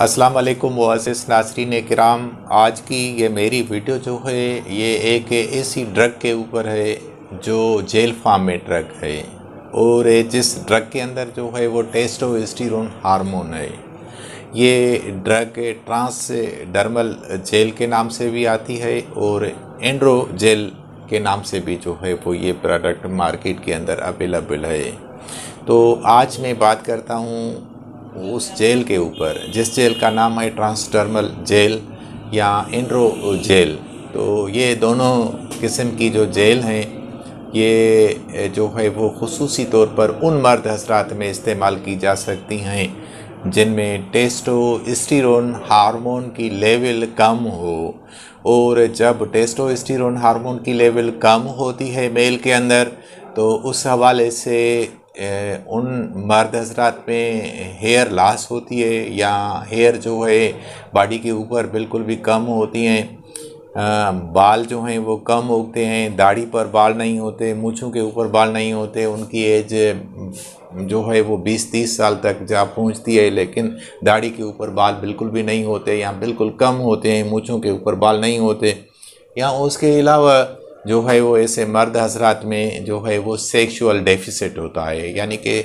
अस्सलाम वालेकुम मुअज़्ज़िज़ नाज़रीन किराम, आज की ये मेरी वीडियो जो है ये एक ऐसी ड्रग के ऊपर है जो जेल फार्म में ड्रग है और जिस ड्रग के अंदर जो है वो टेस्टोस्टेरोन हार्मोन है। ये ड्रग ट्रांस डर्मल जेल के नाम से भी आती है और एंड्रोजेल के नाम से भी जो है वो ये प्रोडक्ट मार्केट के अंदर अवेलेबल है। तो आज मैं बात करता हूँ उस जेल के ऊपर जिस जेल का नाम है ट्रांसडर्मल जेल या एंड्रोजेल। तो ये दोनों किस्म की जो जेल हैं ये जो है वो खुसूसी तौर पर उन मर्द हजरात में इस्तेमाल की जा सकती हैं जिनमें टेस्टोस्टेरोन हार्मोन की लेवल कम हो। और जब टेस्टोस्टेरोन हार्मोन की लेवल कम होती है मेल के अंदर तो उस हवाले से उन मर्द हजरात में हेयर लॉस होती है या हेयर जो है बॉडी के ऊपर बिल्कुल भी कम होती हैं, बाल जो हैं वो कम उगते हैं, दाढ़ी पर बाल नहीं होते, मूँछों के ऊपर बाल नहीं होते। उनकी एज जो है वो 20-30 साल तक जा पहुँचती है लेकिन दाढ़ी के ऊपर बाल बिल्कुल भी नहीं होते या बिल्कुल कम होते हैं, मूँछों के ऊपर बाल नहीं होते। या उसके अलावा जो है वो ऐसे मर्द हजरात में जो है वो सेक्सुअल डेफिसिट होता है, यानी कि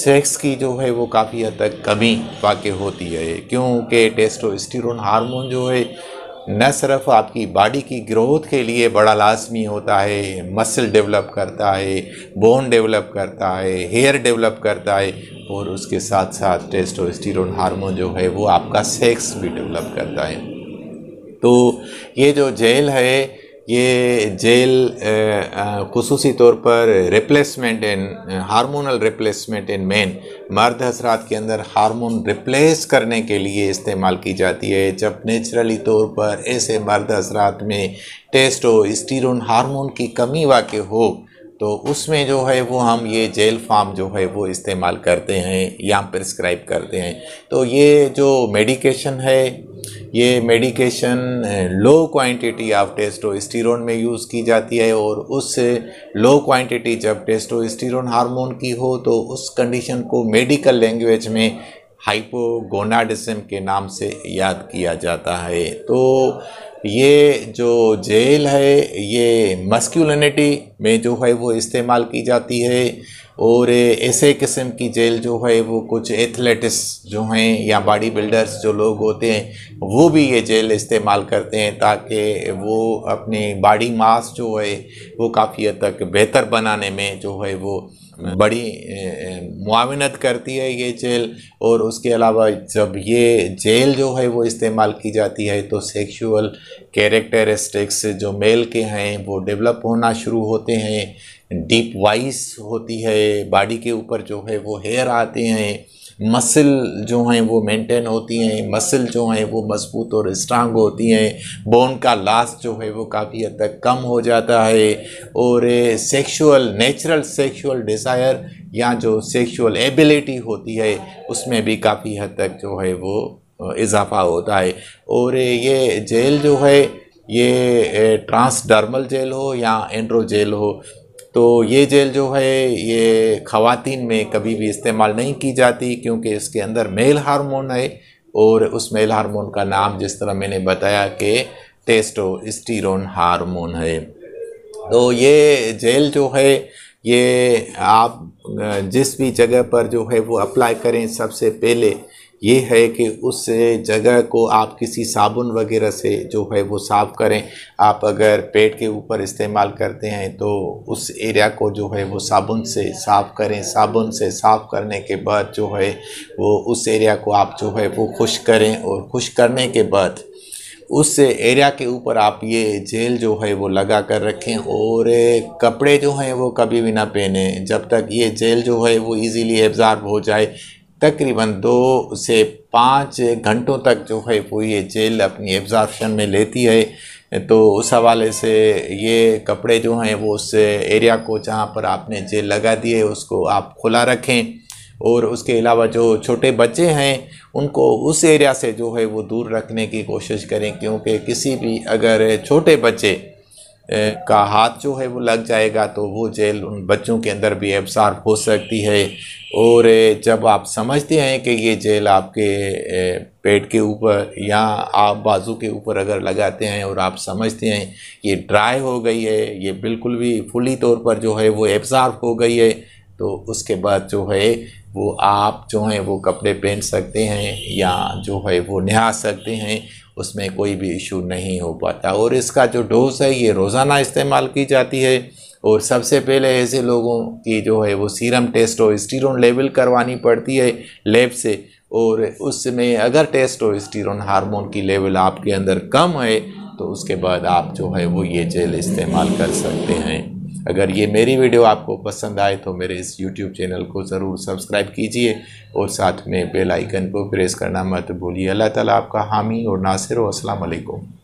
सेक्स की जो है वो काफ़ी हद तक कमी वाक़ई होती है, क्योंकि टेस्टोस्टेरोन हार्मोन जो है न सिर्फ आपकी बॉडी की ग्रोथ के लिए बड़ा लाजमी होता है, मसल डेवलप करता है, बोन डेवलप करता है, हेयर डेवलप करता है और उसके साथ साथ टेस्टोस्टेरोन हार्मोन जो है वो आपका सेक्स भी डेवलप करता है। तो ये जो जेल है ये जेल खुसूसी तौर पर replacement in hormonal replacement in men मर्द हजरात के अंदर हार्मोन रिप्लेस करने के लिए इस्तेमाल की जाती है। जब नेचुरली तौर पर ऐसे मर्द हजरात में टेस्टोस्टेरोन हार्मोन की कमी वाक़ई हो तो उसमें जो है वो हम ये जेल फार्म जो है वो इस्तेमाल करते हैं या प्रिस्क्राइब करते हैं। तो ये जो मेडिकेशन है ये medication low quantity of testosterone में यूज़ की जाती है और उससे लो क्वांटिटी जब टेस्टोस्टेरोन हार्मोन की हो तो उस कंडीशन को मेडिकल लैंग्वेज में हाइपोगोनाडिज्म के नाम से याद किया जाता है। तो ये जो जेल है ये मस्कुलिनिटी में जो है वो इस्तेमाल की जाती है और ऐसे किस्म की जेल जो है वो कुछ एथलेटिक्स जो हैं या बॉडी बिल्डर्स जो लोग होते हैं वो भी ये जेल इस्तेमाल करते हैं ताकि वो अपने बॉडी मास जो है वो काफ़ी हद तक बेहतर बनाने में जो है वो बड़ी मुआवनत करती है ये जेल। और उसके अलावा जब ये जेल जो है वो इस्तेमाल की जाती है तो सेक्सुअल कैरेक्टरिस्टिक्स जो मेल के हैं वो डेवलप होना शुरू होते हैं, डीप वॉइस होती है, बॉडी के ऊपर जो है वो हेयर आते हैं, मसल जो हैं वो मेंटेन होती हैं, मसल जो हैं वो मजबूत और स्ट्रांग होती हैं, बोन का लॉस जो है वो काफ़ी हद तक कम हो जाता है और सेक्सुअल नेचुरल सेक्सुअल डिज़ायर या जो सेक्सुअल एबिलिटी होती है उसमें भी काफ़ी हद तक जो है वो इजाफा होता है। और ये जेल जो है ये ट्रांसडर्मल जेल हो या एंड्रोजेल हो तो ये जेल जो है ये ख़वातीन में कभी भी इस्तेमाल नहीं की जाती क्योंकि इसके अंदर मेल हार्मोन है और उस मेल हार्मोन का नाम जिस तरह मैंने बताया कि टेस्टोस्टेरोन हार्मोन है। तो ये जेल जो है ये आप जिस भी जगह पर जो है वो अप्लाई करें सबसे पहले ये है कि उस जगह को आप किसी साबुन वगैरह से जो है वो साफ़ करें। आप अगर पेट के ऊपर इस्तेमाल करते हैं तो उस एरिया को जो है वो साबुन से साफ़ करें। साबुन से साफ़ करने के बाद जो है वो उस एरिया को आप जो है वो खुश करें और खुश करने के बाद उस एरिया के ऊपर आप ये जेल जो है वो लगा कर रखें और कपड़े जो हैं वो कभी भी ना पहने जब तक ये जेल जो है वो इजीली एब्जॉर्ब हो जाए। तकरीबन 2 से 5 घंटों तक जो है वो ये जेल अपनी एब्जॉर्प्शन में लेती है तो उस हवाले से ये कपड़े जो हैं वो उस एरिया को जहाँ पर आपने जेल लगा दी है उसको आप खुला रखें और उसके अलावा जो छोटे बच्चे हैं उनको उस एरिया से जो है वो दूर रखने की कोशिश करें क्योंकि किसी भी अगर छोटे बच्चे का हाथ जो है वो लग जाएगा तो वो जेल उन बच्चों के अंदर भी एब्सॉर्ब हो सकती है। और जब आप समझते हैं कि ये जेल आपके पेट के ऊपर या आप बाजू के ऊपर अगर लगाते हैं और आप समझते हैं ये ड्राई हो गई है, ये बिल्कुल भी फुली तौर पर जो है वो एब्सॉर्ब हो गई है, तो उसके बाद जो है वो आप जो है वो कपड़े पहन सकते हैं या जो है वो नहा सकते हैं, उसमें कोई भी इशू नहीं हो पाता। और इसका जो डोज़ है ये रोज़ाना इस्तेमाल की जाती है। और सबसे पहले ऐसे लोगों की जो है वो सीरम टेस्टोस्टेरोन लेवल करवानी पड़ती है लैब से, और उसमें अगर टेस्टोस्टेरोन हार्मोन की लेवल आपके अंदर कम है तो उसके बाद आप जो है वो ये जेल इस्तेमाल कर सकते हैं। अगर ये मेरी वीडियो आपको पसंद आए तो मेरे इस YouTube चैनल को ज़रूर सब्सक्राइब कीजिए और साथ में बेल आइकन को प्रेस करना मत भूलिए। अल्लाह ताला आपका हामी और नासिर हो। अस्सलाम वालेकुम।